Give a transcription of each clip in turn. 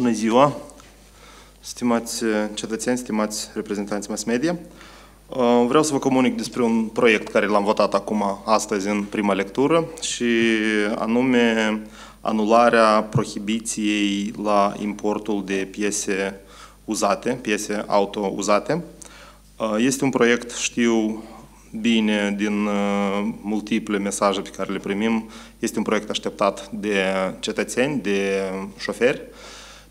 Bună ziua, stimați cetățeni, stimați reprezentanți mass media. Vreau să vă comunic despre un proiect care l-am votat acum, astăzi, în prima lectură, și anume anularea prohibiției la importul de piese uzate, piese auto uzate. Este un proiect, știu bine din multiple mesaje pe care le primim, este un proiect așteptat de cetățeni, de șoferi,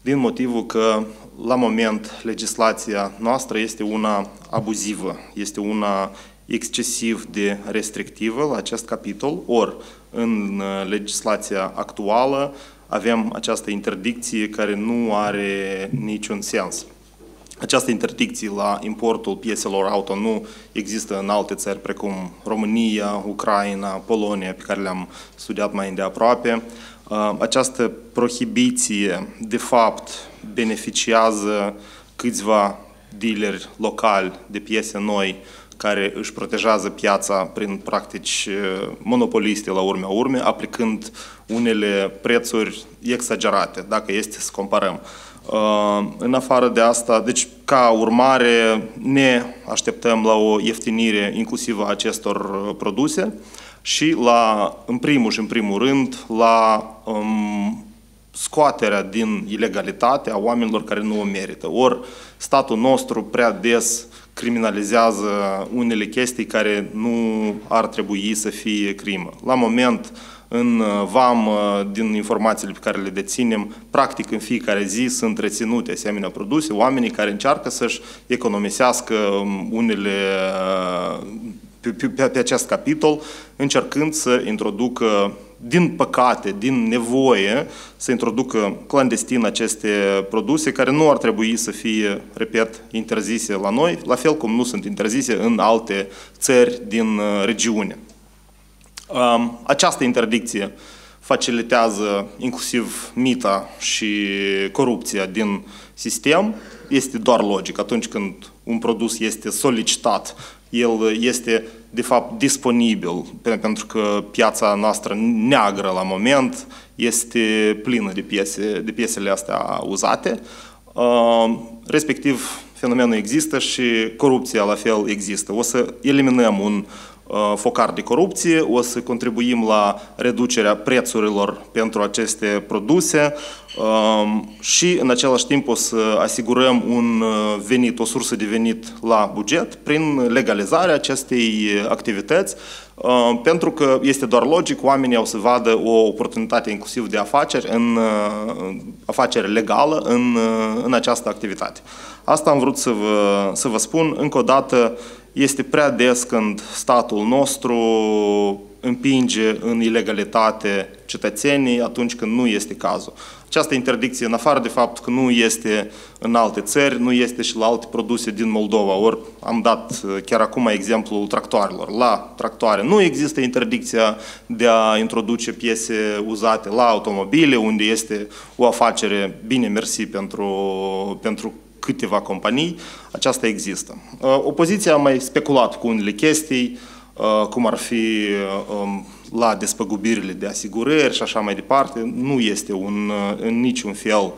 din motivul că, la moment, legislația noastră este una abuzivă, este una excesiv de restrictivă la acest capitol, ori în legislația actuală avem această interdicție care nu are niciun sens. Această interdicție la importul pieselor auto nu există în alte țări precum România, Ucraina, Polonia, pe care le-am studiat mai îndeaproape. Această prohibiție, de fapt, beneficiază câțiva dealeri locali de piese noi care își protejează piața prin practici monopoliste la urmea urme, aplicând unele prețuri exagerate, dacă este să comparăm. În afară de asta, deci ca urmare ne așteptăm la o ieftinire inclusiv a acestor produse și la, în primul rând, la scoaterea din ilegalitate a oamenilor care nu o merită. Ori statul nostru prea des criminalizează unele chestii care nu ar trebui să fie crimă. La moment, în vamă, din informațiile pe care le deținem, practic în fiecare zi sunt reținute asemenea produse, oamenii care încearcă să-și economisească unele pe acest capitol, încercând să introducă, din păcate, din nevoie, să introducă clandestin aceste produse care nu ar trebui să fie, repet, interzise la noi, la fel cum nu sunt interzise în alte țări din regiune. Această interdicție facilitează inclusiv mita și corupția din sistem. Este doar logic. Atunci când un produs este solicitat, el este de fapt disponibil, pentru că piața noastră neagră la moment este plină de piesele astea uzate. Respectiv, fenomenul există și corupția la fel există. O să eliminăm un focar de corupție, o să contribuim la reducerea prețurilor pentru aceste produse și în același timp o să asigurăm un venit, o sursă de venit la buget prin legalizarea acestei activități, pentru că este doar logic, oamenii au să vadă o oportunitate inclusiv de afaceri, afacere legală în această activitate. Asta am vrut să vă spun. Încă o dată, este prea des când statul nostru împinge în ilegalitate cetățenii atunci când nu este cazul. Această interdicție, în afară de fapt că nu este în alte țări, nu este și la alte produse din Moldova. Ori am dat chiar acum exemplul tractoarelor. La tractoare nu există interdicția de a introduce piese uzate, la automobile, unde este o afacere, bine mersi, pentru câteva companii, aceasta există. Opoziția a mai speculat cu unele chestii, cum ar fi la despăgubirile de asigurări și așa mai departe. Nu este în niciun fel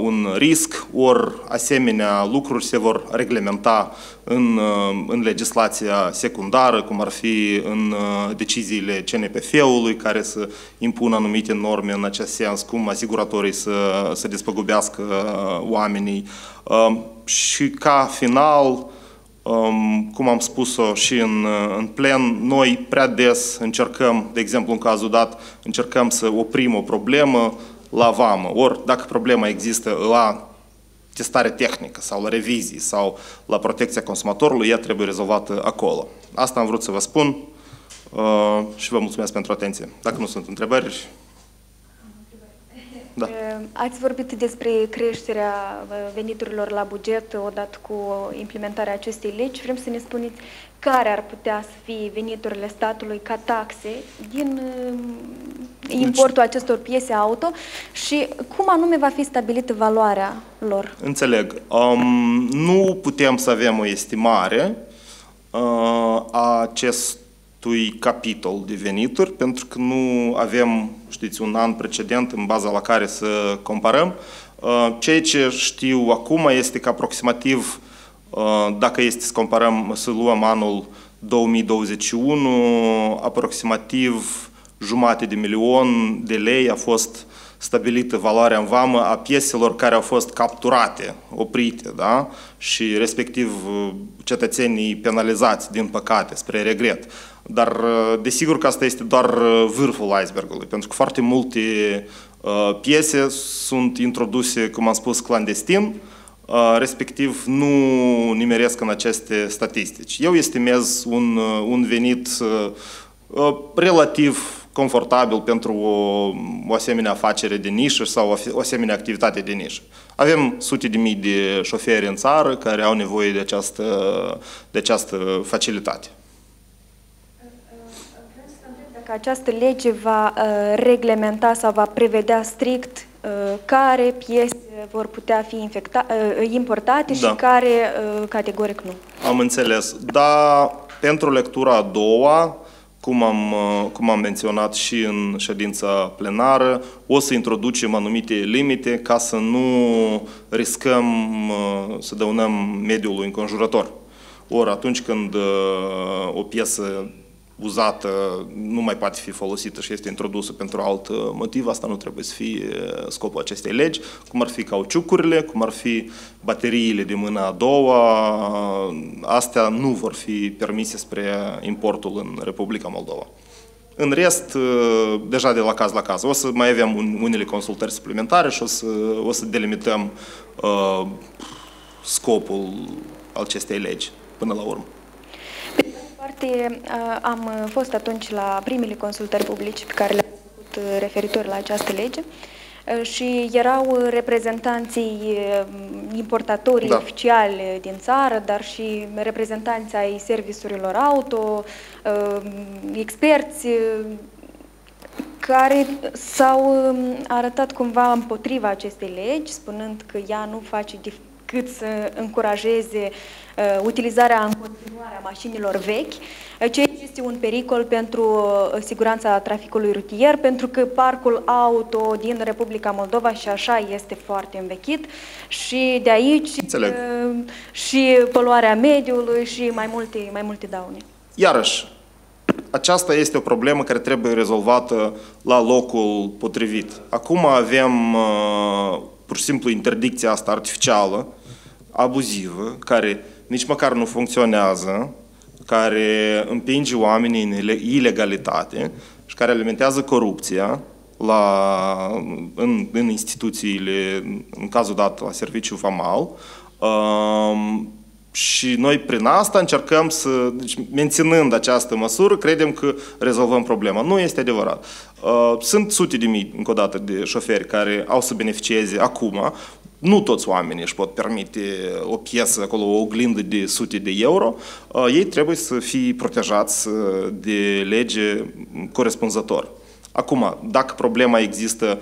un risc, ori asemenea lucruri se vor reglementa în legislația secundară, cum ar fi în deciziile CNPF-ului, care să impună anumite norme în acest sens, cum asiguratorii să despăgubească oamenii. Și ca final, cum am spus-o și în plen, noi prea des încercăm, de exemplu în cazul dat, încercăm să oprim o problemă la vamă. Ori, dacă problema există la testare tehnică sau la revizii sau la protecția consumatorului, ea trebuie rezolvată acolo. Asta am vrut să vă spun și vă mulțumesc pentru atenție. Dacă nu sunt întrebări... Da. Ați vorbit despre creșterea veniturilor la buget odată cu implementarea acestei legi. Vrem să ne spuneți care ar putea să fie veniturile statului ca taxe din importul acestor piese auto și cum anume va fi stabilită valoarea lor? Înțeleg. Nu putem să avem o estimare a acestui capitol de venituri, pentru că nu avem, știți, un an precedent în baza la care să comparăm. Ceea ce știu acum este că aproximativ, dacă este să comparăm, să luăm anul 2021, aproximativ jumate de milion de lei a fost stabilită valoarea în vamă a pieselor care au fost capturate, oprite, da? Și respectiv cetățenii penalizați, din păcate, spre regret. Dar desigur că asta este doar vârful icebergului, pentru că foarte multe piese sunt introduse, cum am spus, clandestin, respectiv nu nimeresc în aceste statistici. Eu estimez un venit relativ confortabil pentru o asemenea afacere de nișă sau o asemenea activitate de nișă. Avem sute de mii de șoferi în țară care au nevoie de această facilitate. Vreau să întreb dacă această lege va reglementa sau va prevedea strict care piese vor putea fi importate și care categoric nu. Am înțeles. Dar pentru lectura a doua, cum am menționat și în ședința plenară, o să introducem anumite limite ca să nu riscăm să dăunăm mediului înconjurător. Ori atunci când o piesă uzată nu mai poate fi folosită și este introdusă pentru alt motiv, asta nu trebuie să fie scopul acestei legi, cum ar fi cauciucurile, cum ar fi bateriile de mâna a doua, astea nu vor fi permise spre importul în Republica Moldova. În rest, deja de la caz la caz, o să mai avem unele consultări suplimentare și o să delimităm scopul acestei legi până la urmă. Am fost atunci la primele consultări publice pe care le-am făcut referitor la această lege și erau reprezentanții importatorii oficiali din țară, dar și reprezentanții ai serviciilor auto, experți care s-au arătat cumva împotriva acestei legi, spunând că ea nu face diferență cât să încurajeze utilizarea în continuare a mașinilor vechi, ceea ce este un pericol pentru siguranța traficului rutier, pentru că parcul auto din Republica Moldova și așa este foarte învechit și de aici și poluarea mediului și mai multe daune. Iarăși, aceasta este o problemă care trebuie rezolvată la locul potrivit. Acum avem pur și simplu interdicția asta artificială, abuzivă, care nici măcar nu funcționează, care împinge oamenii în ilegalitate și care alimentează corupția în instituțiile, în cazul dat la serviciu vamal. Și noi prin asta încercăm să, deci, menținând această măsură, credem că rezolvăm problema. Nu este adevărat. Sunt sute de mii, încă o dată, de șoferi care au să beneficieze acum. Nu toți oamenii își pot permite o piesă acolo, o oglindă de sute de euro. Ei trebuie să fie protejați de lege corespunzător. Acum, dacă problema există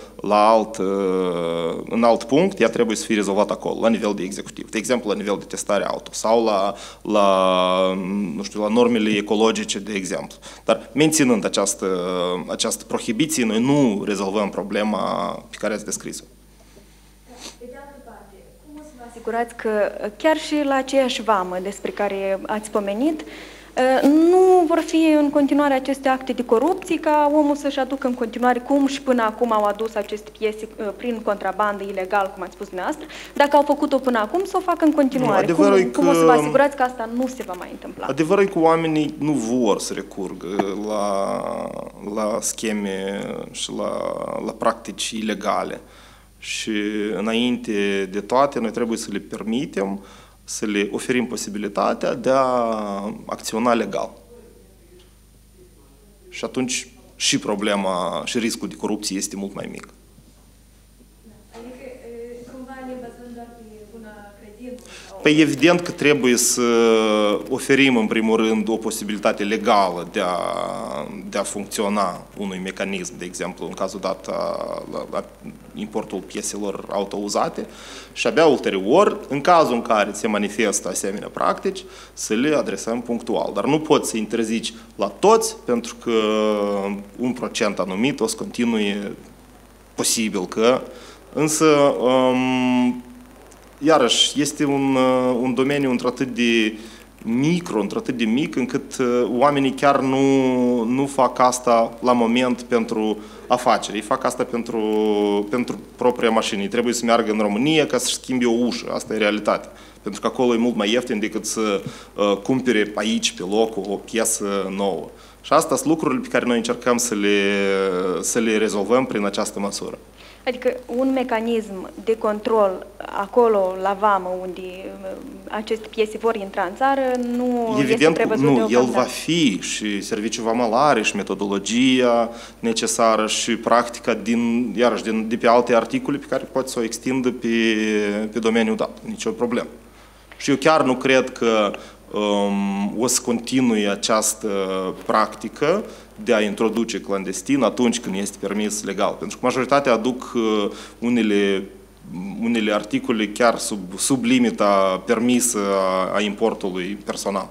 în alt punct, ea trebuie să fie rezolvată acolo, la nivel de executiv. De exemplu, la nivel de testare auto sau la normele ecologice, de exemplu. Dar menținând această prohibiție, noi nu rezolvăm problema pe care ați descris-o. Pe de altă parte, cum o să vă asigurați că chiar și la aceeași vamă despre care ați pomenit, nu vor fi în continuare aceste acte de corupție ca omul să-și aducă în continuare cum și până acum au adus aceste piese prin contrabandă ilegal, cum ați spus dumneavoastră, dacă au făcut-o până acum, să o facă în continuare. Nu, cum o să vă asigurați că asta nu se va mai întâmpla? Adevărul e că oamenii nu vor să recurgă la scheme și la practici ilegale. Și înainte de toate, noi trebuie să le permitem, să le oferim posibilitatea de a acționa legal. Și atunci și problema, și riscul de corupție este mult mai mic. Adică, cumva ne bazăm doar pe bună credință? Păi evident că trebuie să oferim, în primul rând, o posibilitate legală de a funcționa unui mecanism, de exemplu, în cazul dat la importul pieselor autouzate și abia ulterior, în cazul în care se manifestă asemenea practici, să le adresăm punctual. Dar nu poți să interzici la toți, pentru că un procent anumit o să continue posibil că Însă, iarăși, este un domeniu într-atât de micro, într-atât de mic, încât oamenii chiar nu fac asta la moment pentru afaceri. Ei fac asta pentru propria mașină. Ei trebuie să meargă în România ca să-și schimbe o ușă. Asta e realitatea. Pentru că acolo e mult mai ieftin decât să cumpere aici, pe loc, o piesă nouă. Și asta sunt lucrurile pe care noi încercăm să le rezolvăm prin această măsură. Adică un mecanism de control acolo, la vamă, unde aceste piese vor intra în țară, nu este prevăzut deocamdată. Nu, el va fi și serviciul vamal are și metodologia necesară și practica de pe alte articole pe care poate să o extindă pe domeniul dat. Nici o problemă. Și eu chiar nu cred că o să continue această practică de a introduce clandestin atunci când este permis legal. Pentru că majoritatea aduc unele articole chiar sub limita permisă a importului personal.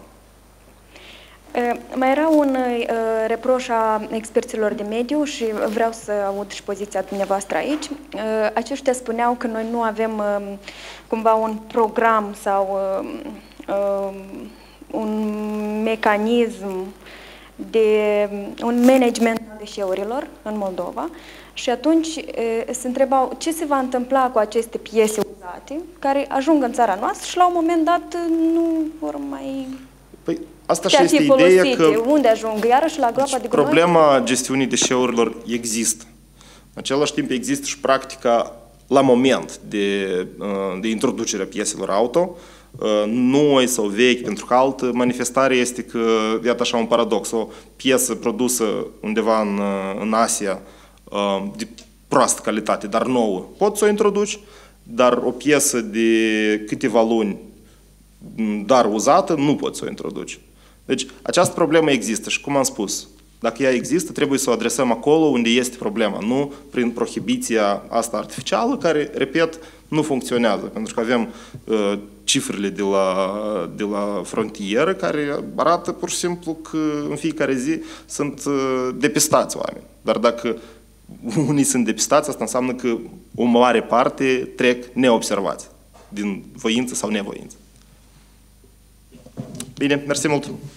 Mai era un reproș a experților de mediu și vreau să aud și poziția dumneavoastră aici. Aceștia spuneau că noi nu avem cumva un program sau un mecanism de un management al deșeurilor în Moldova și atunci se întrebau ce se va întâmpla cu aceste piese uzate care ajung în țara noastră și la un moment dat nu vor mai... Păi, asta și este ideea că... Unde ajung? Iarăși la groapa de gunoi? Problema gestiunii deșeurilor există. În același timp există și practica la moment de introducerea pieselor auto noi sau vechi, pentru că altă manifestare este că, iată așa un paradox, o piesă produsă undeva în Asia de proastă calitate, dar nouă, poți să o introduci, dar o piesă de câteva luni, dar uzată, nu poți să o introduci. Deci această problemă există și, cum am spus, dacă ea există, trebuie să o adresăm acolo unde este problema, nu prin prohibiția asta artificială, care, repet, nu funcționează, pentru că avem cifrele de la frontieră care arată pur și simplu că în fiecare zi sunt depistați oameni. Dar dacă unii sunt depistați, asta înseamnă că o mare parte trec neobservați, din voință sau nevoință. Bine, mersi mult!